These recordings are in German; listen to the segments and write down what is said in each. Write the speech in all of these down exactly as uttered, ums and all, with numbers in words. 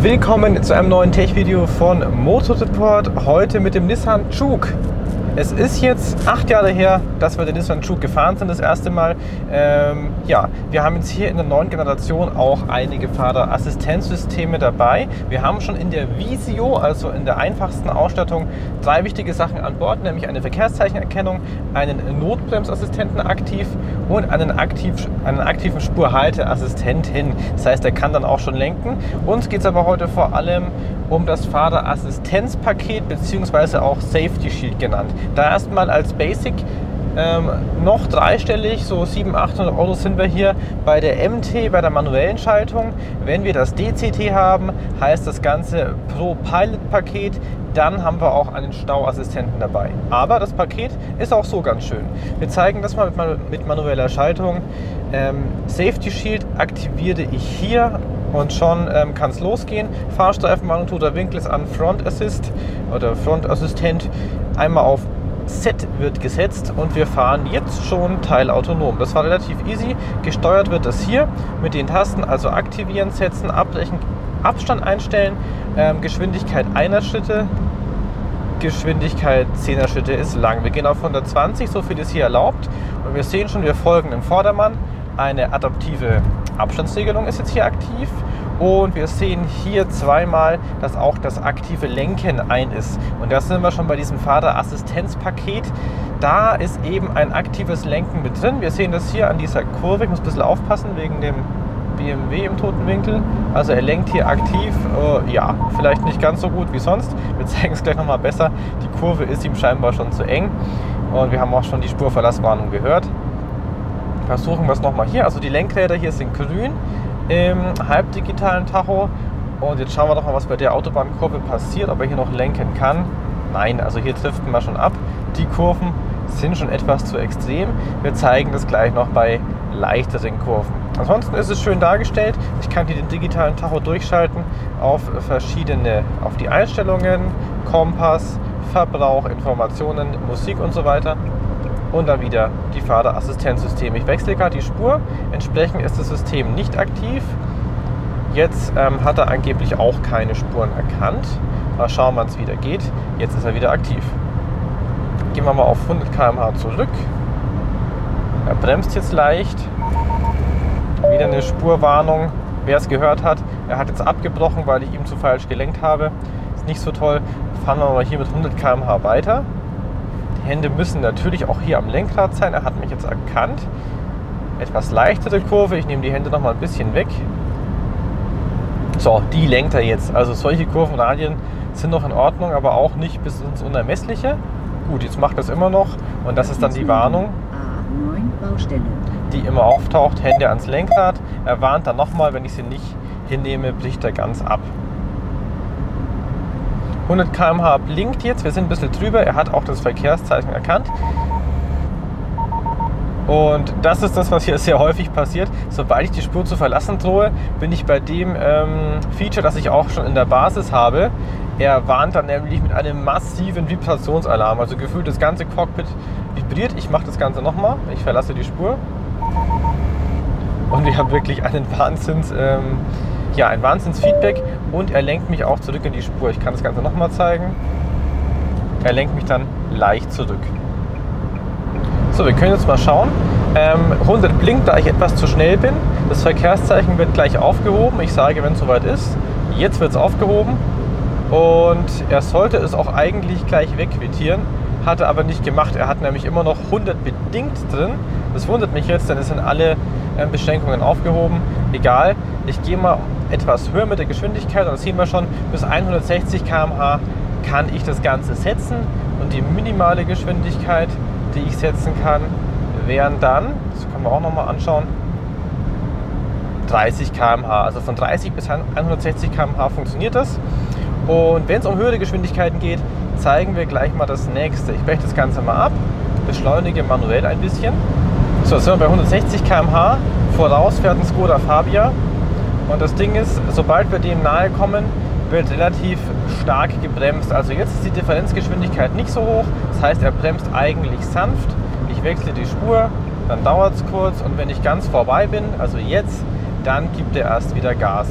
Willkommen zu einem neuen Tech-Video von Motoreport, heute mit dem Nissan Juke. Es ist jetzt acht Jahre her, dass wir den Nissan Juke gefahren sind, das erste Mal. Ähm, ja, wir haben jetzt hier in der neuen Generation auch einige Fahrerassistenzsysteme dabei. Wir haben schon in der Visio, also in der einfachsten Ausstattung, drei wichtige Sachen an Bord, nämlich eine Verkehrszeichenerkennung, einen Notbremsassistenten aktiv und einen, aktiv, einen aktiven Spurhalteassistenten. Das heißt, der kann dann auch schon lenken. Uns geht es aber heute vor allem um das Fahrerassistenzpaket bzw. auch Safety Shield genannt. Da erstmal als Basic ähm, noch dreistellig, so siebenhundert, achthundert Euro sind wir hier bei der M T, bei der manuellen Schaltung. Wenn wir das D C T haben, heißt das ganze Pro-Pilot-Paket, dann haben wir auch einen Stauassistenten dabei. Aber das Paket ist auch so ganz schön. Wir zeigen das mal mit, manu mit manueller Schaltung. Ähm, Safety Shield aktiviere ich hier. Und schon ähm, kann es losgehen. Fahrstreifenwarnung, toter Winkel ist an, Front Assist oder Front Assistent. Einmal auf Z wird gesetzt und wir fahren jetzt schon teilautonom. Das war relativ easy. Gesteuert wird das hier mit den Tasten, also aktivieren, setzen, abbrechen, Abstand einstellen, ähm, Geschwindigkeit einer Schritte. Geschwindigkeit zehner Schritte ist lang. Wir gehen auf hundertzwanzig, so viel ist hier erlaubt. Und wir sehen schon, wir folgen dem Vordermann. Eine adaptive Abstandsregelung ist jetzt hier aktiv und wir sehen hier zweimal, dass auch das aktive Lenken ein ist. Und da sind wir schon bei diesem Fahrerassistenzpaket. Da ist eben ein aktives Lenken mit drin. Wir sehen das hier an dieser Kurve. Ich muss ein bisschen aufpassen wegen dem B M W im toten Winkel. Also er lenkt hier aktiv. Äh, ja, vielleicht nicht ganz so gut wie sonst. Wir zeigen es gleich nochmal besser. Die Kurve ist ihm scheinbar schon zu eng und wir haben auch schon die Spurverlasswarnung gehört. Versuchen wir es nochmal hier. Also die Lenkräder hier sind grün im halbdigitalen Tacho. Und jetzt schauen wir doch mal, was bei der Autobahnkurve passiert, ob er hier noch lenken kann. Nein, also hier driften wir schon ab. Die Kurven sind schon etwas zu extrem. Wir zeigen das gleich noch bei leichteren Kurven. Ansonsten ist es schön dargestellt. Ich kann hier den digitalen Tacho durchschalten auf verschiedene, auf die Einstellungen, Kompass, Verbrauch, Informationen, Musik und so weiter. Und dann wieder die Fahrerassistenzsysteme. Ich wechsle gerade die Spur, entsprechend ist das System nicht aktiv. Jetzt ähm, hat er angeblich auch keine Spuren erkannt. Mal schauen, wann es wieder geht. Jetzt ist er wieder aktiv. Gehen wir mal auf hundert Kilometer pro Stunde zurück. Er bremst jetzt leicht. Wieder eine Spurwarnung. Wer es gehört hat, er hat jetzt abgebrochen, weil ich ihm zu falsch gelenkt habe. Ist nicht so toll. Fahren wir mal hier mit hundert Kilometer pro Stunde weiter. Hände müssen natürlich auch hier am Lenkrad sein. Er hat mich jetzt erkannt. Etwas leichtere Kurve. Ich nehme die Hände noch mal ein bisschen weg. So, die lenkt er jetzt. Also solche Kurvenradien sind noch in Ordnung, aber auch nicht bis ins Unermessliche. Gut, jetzt macht das immer noch. Und das ist dann die Warnung, die immer auftaucht. Hände ans Lenkrad. Er warnt dann nochmal, wenn ich sie nicht hinnehme, bricht er ganz ab. hundert Kilometer pro Stunde blinkt jetzt, wir sind ein bisschen drüber, er hat auch das Verkehrszeichen erkannt. Und das ist das, was hier sehr häufig passiert. Sobald ich die Spur zu verlassen drohe, bin ich bei dem ähm, Feature, das ich auch schon in der Basis habe. Er warnt dann nämlich mit einem massiven Vibrationsalarm, also gefühlt das ganze Cockpit vibriert. Ich mache das Ganze nochmal, ich verlasse die Spur. Und wir haben wirklich einen Wahnsinns... Ähm, Ja, ein Wahnsinns-Feedback und er lenkt mich auch zurück in die Spur. Ich kann das Ganze nochmal zeigen. Er lenkt mich dann leicht zurück. So, wir können jetzt mal schauen. Ähm, hundert blinkt, da ich etwas zu schnell bin. Das Verkehrszeichen wird gleich aufgehoben. Ich sage, wenn es soweit ist. Jetzt wird es aufgehoben. Und er sollte es auch eigentlich gleich wegquittieren. Hat er aber nicht gemacht. Er hat nämlich immer noch hundert bedingt drin. Das wundert mich jetzt, denn es sind alle ähm, Beschränkungen aufgehoben. Egal, ich gehe mal etwas höher mit der Geschwindigkeit und das sehen wir schon, bis hundertsechzig Kilometer pro Stunde kann ich das Ganze setzen und die minimale Geschwindigkeit, die ich setzen kann, wären dann, das können wir auch nochmal anschauen, dreißig Kilometer pro Stunde, also von dreißig bis hundertsechzig Kilometer pro Stunde funktioniert das. Und wenn es um höhere Geschwindigkeiten geht, zeigen wir gleich mal das nächste. Ich breche das Ganze mal ab, beschleunige manuell ein bisschen. So, jetzt sind wir bei hundertsechzig Kilometer pro Stunde, voraus fährt ein Skoda Fabia. Und das Ding ist, sobald wir dem nahe kommen, wird relativ stark gebremst. Also jetzt ist die Differenzgeschwindigkeit nicht so hoch. Das heißt, er bremst eigentlich sanft. Ich wechsle die Spur, dann dauert es kurz. Und wenn ich ganz vorbei bin, also jetzt, dann gibt er erst wieder Gas.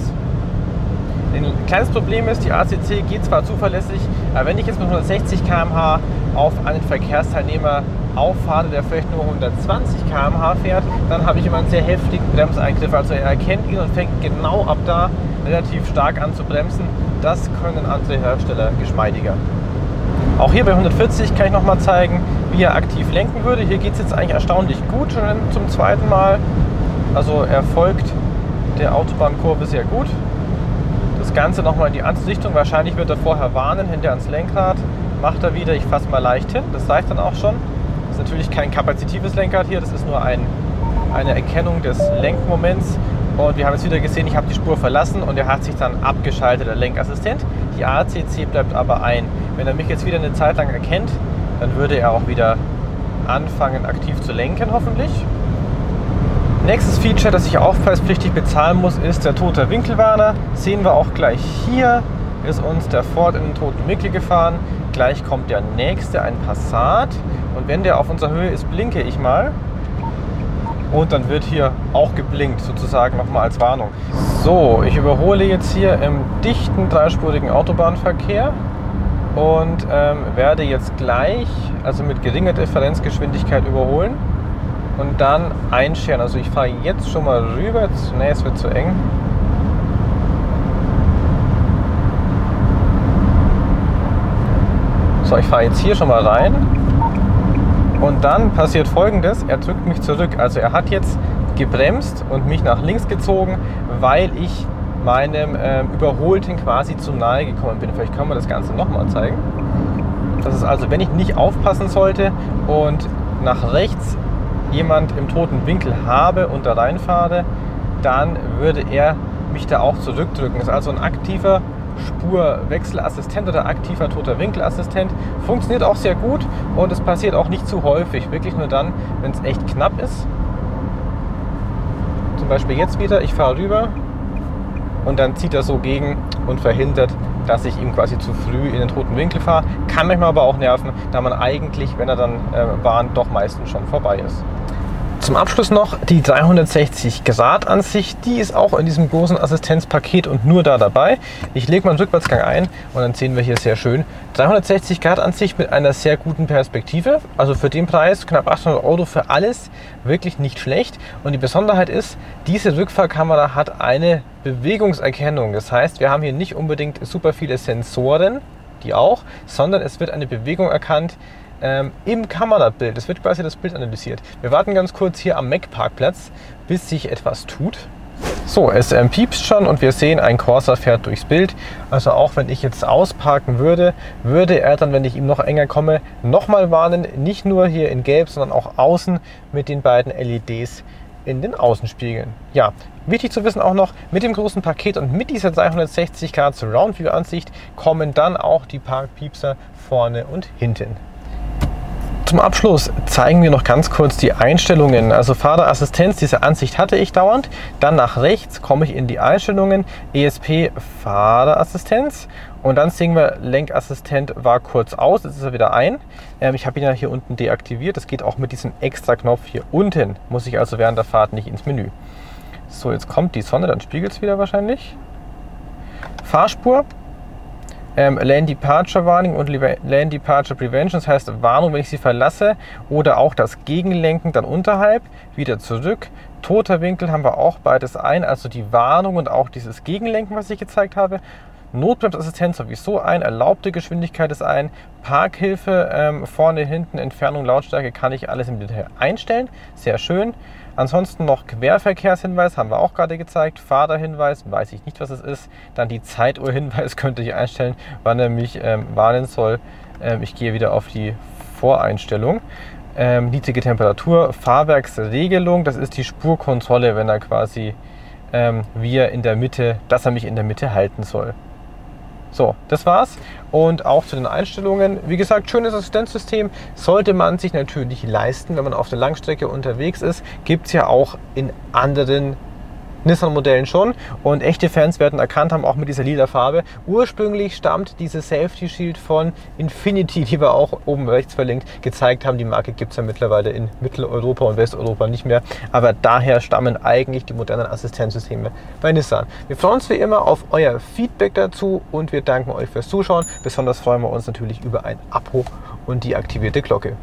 Den Kleines Problem ist, die A C C geht zwar zuverlässig, aber wenn ich jetzt mit hundertsechzig Kilometer pro Stunde auf einen Verkehrsteilnehmer auffahre, der vielleicht nur hundertzwanzig Kilometer pro Stunde fährt, dann habe ich immer einen sehr heftigen Bremseingriff. Also er erkennt ihn und fängt genau ab da relativ stark an zu bremsen. Das können andere Hersteller geschmeidiger. Auch hier bei hundertvierzig kann ich nochmal zeigen, wie er aktiv lenken würde. Hier geht es jetzt eigentlich erstaunlich gut schon zum zweiten Mal. Also er folgt der Autobahnkurve sehr gut. Das Ganze nochmal in die Ansichtung. Wahrscheinlich wird er vorher warnen, hinter ans Lenkrad. Macht er wieder, ich fasse mal leicht hin. Das reicht dann auch schon. Das ist natürlich kein kapazitives Lenkrad hier, das ist nur ein, eine Erkennung des Lenkmoments. Und wir haben jetzt wieder gesehen, ich habe die Spur verlassen und er hat sich dann abgeschaltet, der Lenkassistent. Die A C C bleibt aber ein. Wenn er mich jetzt wieder eine Zeit lang erkennt, dann würde er auch wieder anfangen, aktiv zu lenken, hoffentlich. Nächstes Feature, das ich aufpreispflichtig bezahlen muss, ist der tote Winkelwarner. Sehen wir auch gleich hier, ist uns der Ford in den toten Winkel gefahren. Gleich kommt der nächste, ein Passat. Und wenn der auf unserer Höhe ist, blinke ich mal. Und dann wird hier auch geblinkt, sozusagen nochmal als Warnung. So, ich überhole jetzt hier im dichten, dreispurigen Autobahnverkehr und ähm, werde jetzt gleich, also mit geringer Differenzgeschwindigkeit überholen und dann einscheren. Also ich fahre jetzt schon mal rüber, ne, es wird zu eng. So, ich fahre jetzt hier schon mal rein. Und dann passiert Folgendes, er drückt mich zurück. Also er hat jetzt gebremst und mich nach links gezogen, weil ich meinem äh, Überholten quasi zu nahe gekommen bin. Vielleicht können wir das Ganze nochmal zeigen. Das ist also, wenn ich nicht aufpassen sollte und nach rechts jemand im toten Winkel habe und da reinfahre, dann würde er mich da auch zurückdrücken. Das ist also ein aktiver Spurwechselassistent oder aktiver toter Winkelassistent. Funktioniert auch sehr gut und es passiert auch nicht zu häufig. Wirklich nur dann, wenn es echt knapp ist. Zum Beispiel jetzt wieder, ich fahre rüber und dann zieht er so gegen und verhindert, dass ich ihm quasi zu früh in den toten Winkel fahre. Kann manchmal aber auch nerven, da man eigentlich, wenn er dann äh, warnt, doch meistens schon vorbei ist. Zum Abschluss noch die dreihundertsechzig Grad Ansicht, die ist auch in diesem großen Assistenzpaket und nur da dabei. Ich lege mal einen Rückwärtsgang ein und dann sehen wir hier sehr schön dreihundertsechzig Grad Ansicht mit einer sehr guten Perspektive. Also für den Preis knapp achthundert Euro für alles wirklich nicht schlecht. Und die Besonderheit ist, diese Rückfahrkamera hat eine Bewegungserkennung. Das heißt, wir haben hier nicht unbedingt super viele Sensoren, die auch, sondern es wird eine Bewegung erkannt, Ähm, im Kamerabild. Es wird quasi das Bild analysiert. Wir warten ganz kurz hier am Mac-Parkplatz, bis sich etwas tut. So, es ähm, piepst schon und wir sehen, ein Corsa fährt durchs Bild. Also auch wenn ich jetzt ausparken würde, würde er dann, wenn ich ihm noch enger komme, nochmal warnen. Nicht nur hier in Gelb, sondern auch außen mit den beiden L E Ds in den Außenspiegeln. Ja, wichtig zu wissen auch noch, mit dem großen Paket und mit dieser dreihundertsechzig Grad Surround View Ansicht kommen dann auch die Parkpiepser vorne und hinten. Zum Abschluss zeigen wir noch ganz kurz die Einstellungen. Also Fahrerassistenz, diese Ansicht hatte ich dauernd. Dann nach rechts komme ich in die Einstellungen, E S P Fahrerassistenz und dann sehen wir, Lenkassistent war kurz aus, jetzt ist er wieder ein. Ähm, ich habe ihn ja hier unten deaktiviert, das geht auch mit diesem extra Knopf hier unten. Muss ich also während der Fahrt nicht ins Menü. So, jetzt kommt die Sonne, dann spiegelt es wieder wahrscheinlich. Fahrspur. Ähm, Lane Departure Warning und Lane Departure Prevention, das heißt Warnung, wenn ich sie verlasse, oder auch das Gegenlenken dann unterhalb, wieder zurück. Toter Winkel haben wir auch beides ein, also die Warnung und auch dieses Gegenlenken, was ich gezeigt habe. Notbremsassistenz sowieso ein, erlaubte Geschwindigkeit ist ein, Parkhilfe ähm, vorne, hinten, Entfernung, Lautstärke, kann ich alles im Detail einstellen, sehr schön. Ansonsten noch Querverkehrshinweis, haben wir auch gerade gezeigt, Fahrerhinweis, weiß ich nicht, was es ist. Dann die Zeituhrhinweis könnte ich einstellen, wann er mich ähm, warnen soll. Ähm, ich gehe wieder auf die Voreinstellung. Ähm, niedrige Temperatur, Fahrwerksregelung, das ist die Spurkontrolle, wenn er quasi ähm, wir in der Mitte, dass er mich in der Mitte halten soll. So, das war's und auch zu den Einstellungen. Wie gesagt, schönes Assistenzsystem, sollte man sich natürlich leisten, wenn man auf der Langstrecke unterwegs ist. Gibt es ja auch in anderen Nissan-Modellen schon, und echte Fans werden erkannt haben, auch mit dieser lila Farbe. Ursprünglich stammt dieses Safety Shield von Infiniti, die wir auch oben rechts verlinkt gezeigt haben. Die Marke gibt es ja mittlerweile in Mitteleuropa und Westeuropa nicht mehr, aber daher stammen eigentlich die modernen Assistenzsysteme bei Nissan. Wir freuen uns wie immer auf euer Feedback dazu und wir danken euch fürs Zuschauen. Besonders freuen wir uns natürlich über ein Abo und die aktivierte Glocke.